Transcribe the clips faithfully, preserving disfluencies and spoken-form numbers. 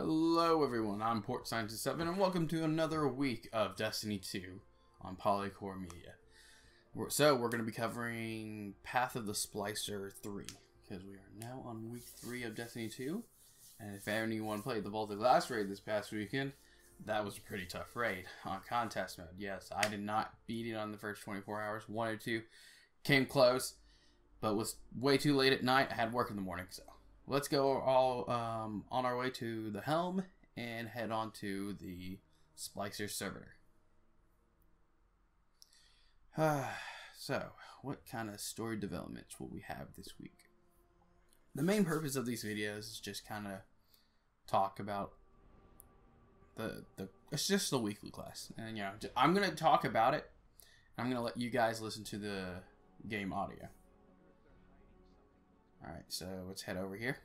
Hello everyone, I'm Port Scientist seven, and welcome to another week of Destiny two on Polycore Media. We're, so we're going to be covering Path of the Splicer three, because we are now on week three of Destiny two, and if anyone played the Vault of Glass raid this past weekend, that was a pretty tough raid on contest mode. Yes, I did not beat it on the first twenty-four hours, wanted to, came close, but was way too late at night. I had work in the morning, so... Let's go all um, on our way to the helm and head on to the Splicer server. Uh, so, what kind of story developments will we have this week? The main purpose of these videos is just kind of talk about the the it's just the weekly class, and you know, I'm gonna talk about it. I'm gonna let you guys listen to the game audio. Alright, so let's head over here.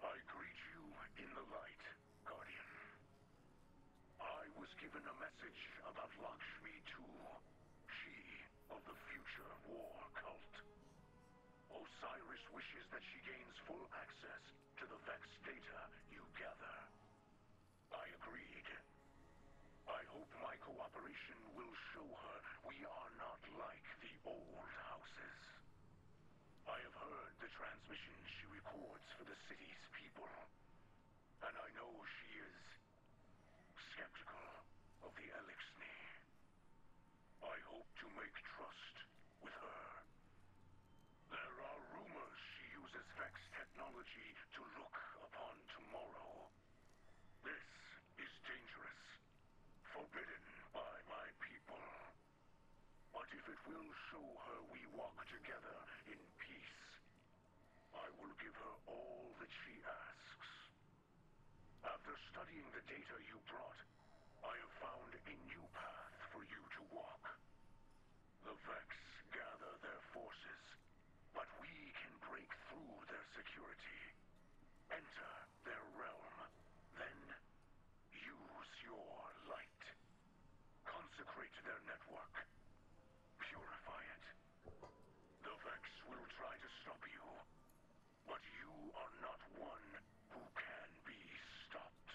I greet you in the light, Guardian. I was given a message about Lakshmi two, she of the future war cult. Osiris wishes that she gains full access to the Vex data you gather. I agreed. I hope my cooperation will show her we are not like the old houses. I have heard the transmissions she records for the city's people, and I know she is skeptical of the elixir. I hope to make trust with her. There are rumors she uses Vex technology to look upon tomorrow. This is dangerous, forbidden by my people. But if it will show her we walk together in peace, I will give her all that she asks. After studying the data you brought, I have found a new path for you to walk. The Vex gather their forces, but we can break through their security, enter their realm, then use your light. Consecrate their network. Purify it. The Vex will try to stop you, but you are not one who can be stopped.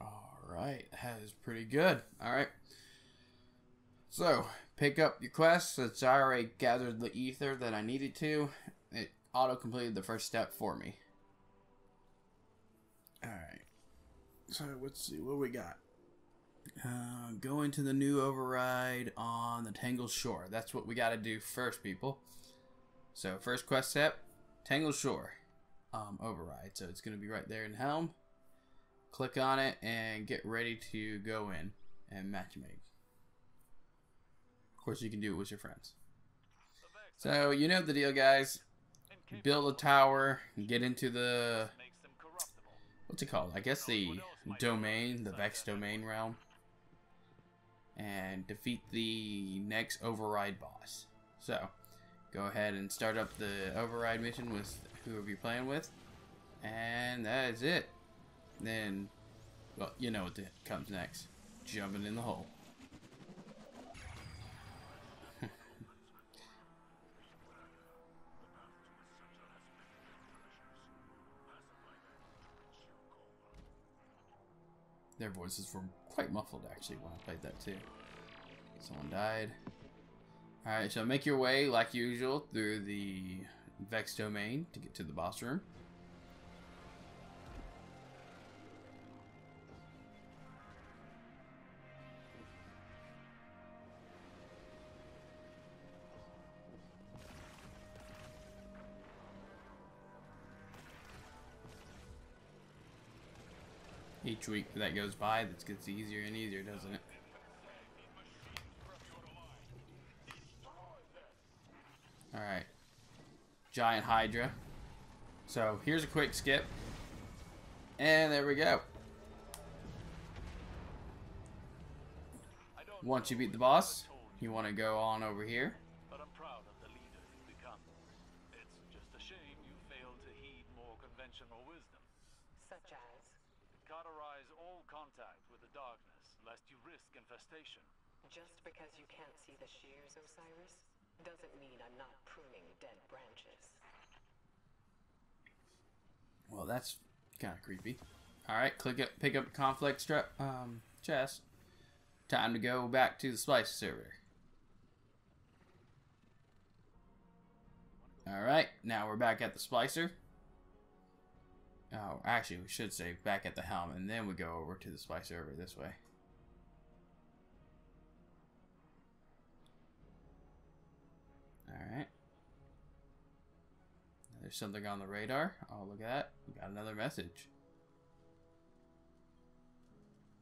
Alright, that is pretty good. Alright. So, pick up your quest, since I already gathered the ether that I needed to. It auto-completed the first step for me. Alright. So, let's see what we got. Uh, going to the new override on the Tangled Shore. That's what we gotta do first, people. So, first quest step, Tangled Shore um, override. So, it's gonna be right there in Helm. Click on it and get ready to go in and matchmake. Course you can do it with your friends. So you know the deal, guys. Build a tower, get into the what's it called? I guess the domain, the Vex domain realm, and defeat the next override boss. So go ahead and start up the override mission with whoever you're playing with, and that is it. Then, well, you know what comes next. Jumping in the hole. Their voices were quite muffled, actually, when I played that, too. Someone died. Alright, so make your way, like usual, through the Vex domain to get to the boss room. Each week that goes by, this gets easier and easier, doesn't it? Alright. Giant Hydra. So, here's a quick skip. And there we go. Once you beat the boss, you want to go on over here. But I'm proud of the leader you've become. It's just a shame you failed to heed more conventional contact with the darkness, lest you risk infestation. Just because you can't see the shears, Osiris, doesn't mean I'm not pruning dead branches. Well, that's kind of creepy. Alright, click up, pick up the conflict strap, um, chest. Time to go back to the Splicer server. Alright, now we're back at the Splicer. Oh, actually, we should say back at the helm, and then we go over to the Splicer server this way. Alright. There's something on the radar. Oh, look at that. We got another message.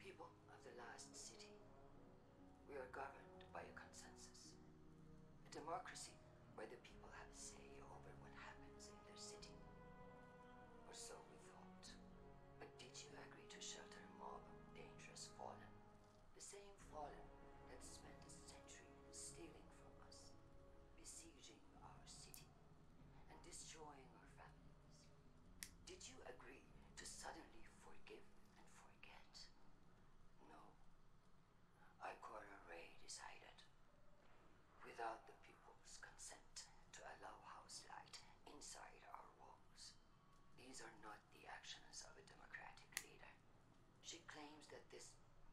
People of the last city, we are governed by a consensus. A democracy where the people have a say over what happens in their city. Or so we thought. But did you agree to shelter a mob of dangerous fallen? The same fallen that spent a century stealing from us, besieging our city, and destroying our families. Did you agree to suddenly forgive and forget? No. Ikora Ray decided, without the people's consent, to allow house light inside our walls. These are not the actions of a democratic leader. She claims that this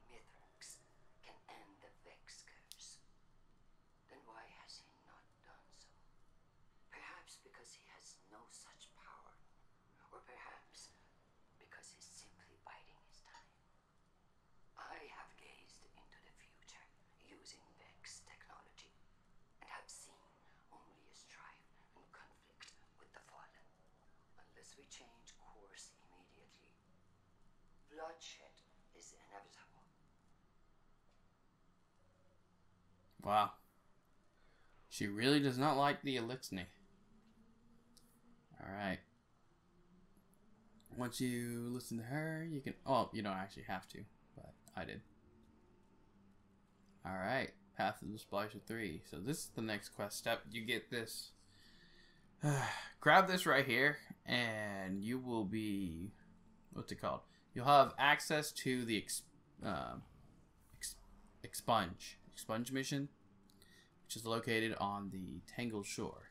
Mithrax can end the Vex curse. Then why has he not done so? Perhaps because he has no such power, or perhaps because he's simply biding his time. I have gazed into the future using Vex technology, and have seen only a strife and conflict with the fallen. Unless we change course immediately, bloodshed is inevitable. Wow. She really does not like the elixir. Alright. Once you listen to her, you can... Oh, you don't actually have to, but I did. Alright. Path of the Splicer three. So this is the next quest step. You get this... Grab this right here, and you will be... What's it called? You'll have access to the exp, uh, exp, Expunge. Expunge mission, which is located on the Tangled Shore.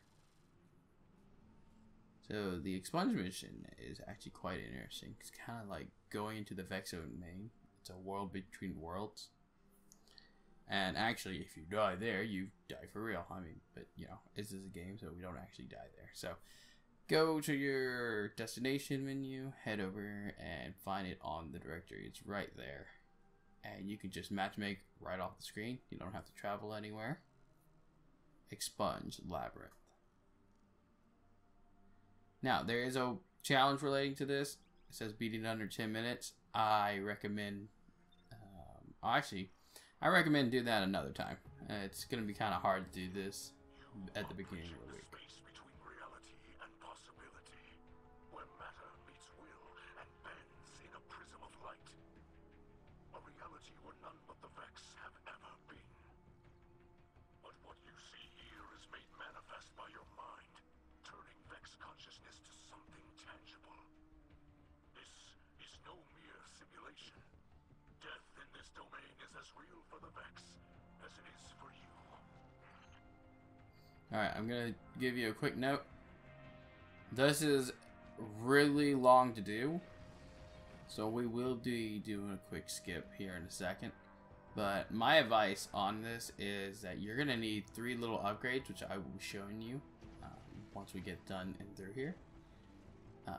So the Expunge mission is actually quite interesting. It's kind of like going into the Vex domain. It's a world between worlds. And actually, if you die there, you die for real. I mean, but you know, this is a game, so we don't actually die there. So go to your destination menu, head over, and find it on the directory. It's right there. And you can just matchmake right off the screen. You don't have to travel anywhere. Expunge Labyrinth. Now there is a challenge relating to this. It says beat it under ten minutes. I recommend um, actually I recommend do that another time. Uh, it's gonna be kind of hard to do this at the beginning of the week. Space between reality and possibility, where matter meets will and bends in a prism of light, a reality where none but the Vex have ever been. But what you see here is made manifest by your mind, turning Vex consciousness to something tangible. This is no mere simulation. Death in this domain is as real for the Vex as it is for you. Alright, I'm gonna give you a quick note. This is really long to do, so we will be doing a quick skip here in a second. But my advice on this is that you're going to need three little upgrades, which I will be showing you um, once we get done and through here. Uh,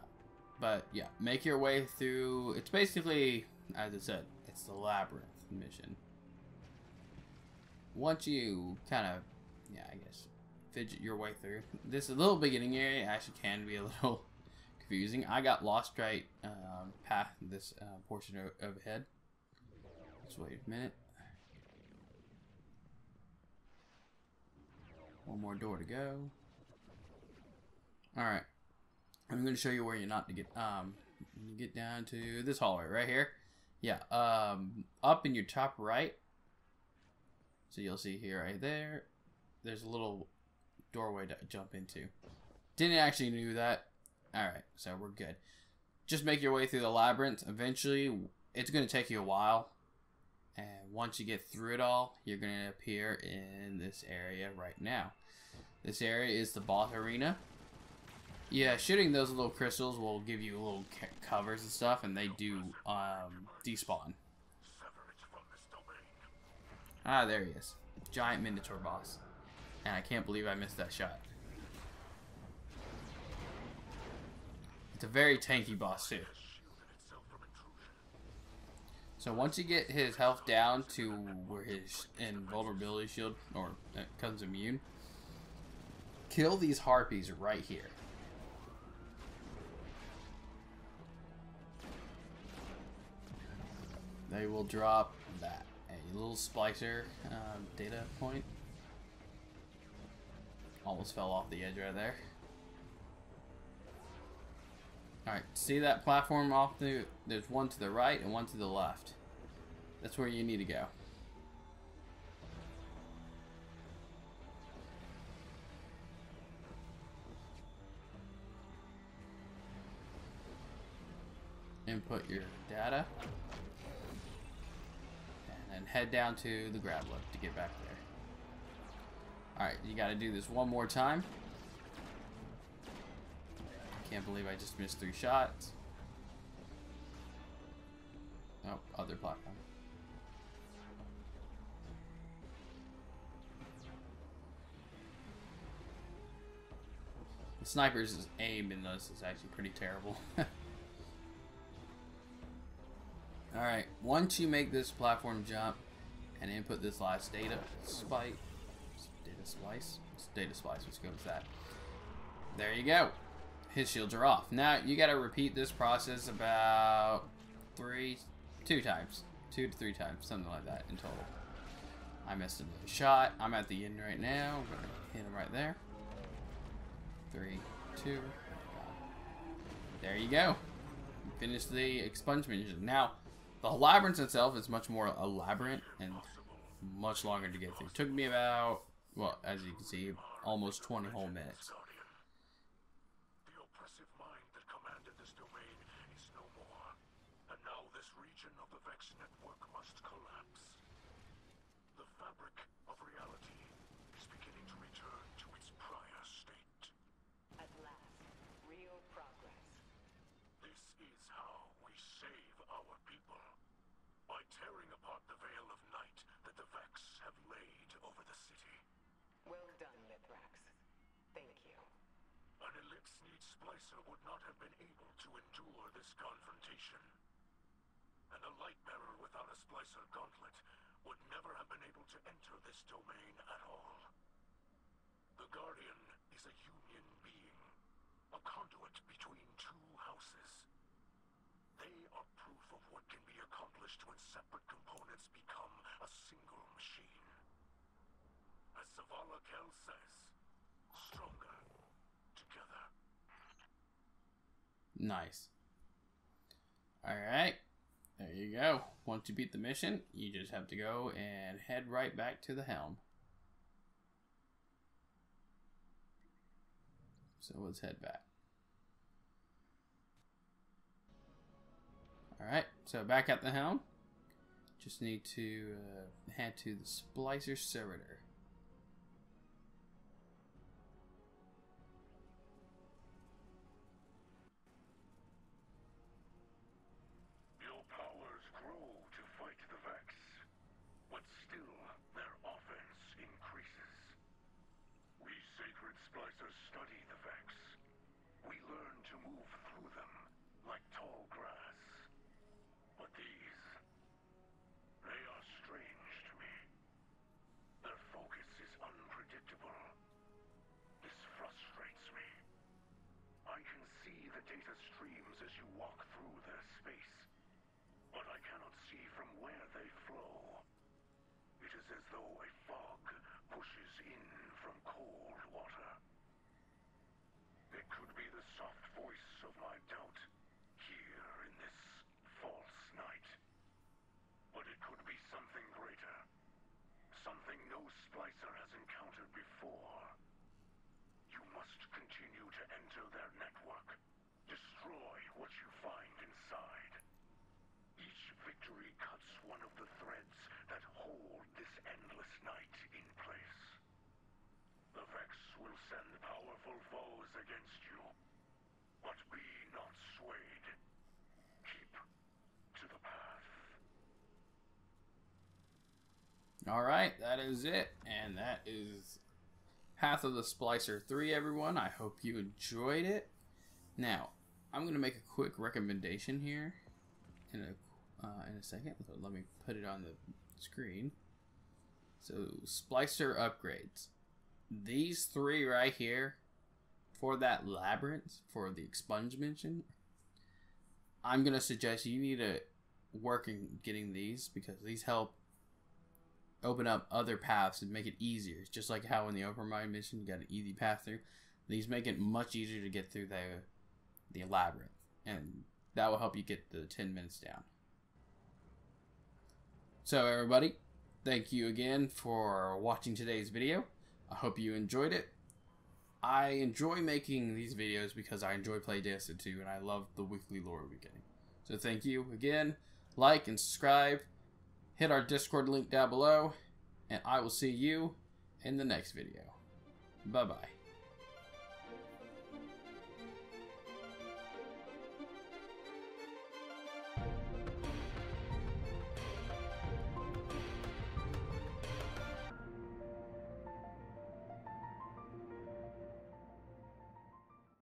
but yeah, make your way through. It's basically, as I said, it's the Labyrinth mission. Once you kind of, yeah, I guess, fidget your way through, this little beginning area actually can be a little confusing. I got lost right um, past this uh, portion overhead. Just wait a minute. One more door to go. Alright. I'm going to show you where you're not to get. Um, you get down to this hallway right here. Yeah. Um, up in your top right. So you'll see here, right there. There's a little doorway to jump into. Didn't actually do that. Alright. So we're good. Just make your way through the labyrinth. Eventually, it's going to take you a while, and once you get through it all, you're going to appear in this area right now. This area is the boss arena. Yeah, shooting those little crystals will give you little covers and stuff, and they do um, despawn. Ah, there he is. Giant Minotaur boss. And I can't believe I missed that shot. It's a very tanky boss, too. So once you get his health down to where his invulnerability shield or uh, becomes immune, kill these harpies right here. They will drop that. A little splicer um, data point. Almost fell off the edge right there. Alright, see that platform off the... There's one to the right and one to the left. That's where you need to go. Input your data. And head down to the grab loop to get back there. Alright, you gotta do this one more time. Can't believe I just missed three shots. Oh, other platform. The sniper's aim in this is actually pretty terrible. Alright, once you make this platform jump and input this last data spike, data splice, it's data splice, which goes that. There you go. His shields are off. Now you gotta repeat this process about three, two times, two to three times, something like that in total. I missed another shot. I'm at the end right now. I'm gonna hit him right there. Three, two. There you go. Finish the expunge mission. Now. The labyrinth itself is much more elaborate and much longer to get through. It took me about, well, as you can see, almost twenty whole minutes. The oppressive mind that commanded this domain is no more, and now this region of the Vex network must collapse. The fabric of reality is beginning to return to its prior state. At last, real progress. This is how we save our people. By tearing apart the veil of night that the Vex have laid over the city. Well done, Mithrax. Thank you. An elixir-need splicer would not have been able to endure this confrontation. And a lightbearer without a splicer gauntlet would never have been able to enter this domain at all. The Guardian is a union being, a conduit between two houses. They are proof of what can be accomplished when separate components become a single machine. As Savala Kel says, stronger together. Nice. Alright. There you go. Once you beat the mission, you just have to go and head right back to the helm. So let's head back. Alright, so back at the helm. Just need to uh, head to the Splicer Servitor. Your powers grow to fight the Vex, but still their offense increases. We sacred Splicers study the Vex. We learn to move through them like tall grass. But these, they are strange to me. Their focus is unpredictable. This frustrates me. I can see the data streams as you walk through their space, but I cannot see from where they flow. It is as though a fog pushes in from cold water. It could be the soft voice of my doubt here in this false night. But it could be something greater. Something no splicer has encountered before. You must continue to enter their network. Destroy what you find inside. Each endless night in place. The Vex will send powerful foes against you, but be not swayed. Keep to the path. All right, that is it, and that is Path of the Splicer three, everyone. I hope you enjoyed it. Now, I'm going to make a quick recommendation here in a, uh, in a second. Let me put it on the screen. So, Splicer upgrades. These three right here for that Labyrinth, for the Expunge mission, I'm going to suggest you need to work in getting these, because these help open up other paths and make it easier. It's just like how in the Overmind mission you got an easy path through. These make it much easier to get through the the Labyrinth, and that will help you get the ten minutes down. So everybody, thank you again for watching today's video. I hope you enjoyed it. I enjoy making these videos because I enjoy playing Destiny two, and I love the weekly lore we're getting. So thank you again. Like and subscribe. Hit our Discord link down below, and I will see you in the next video. Bye-bye.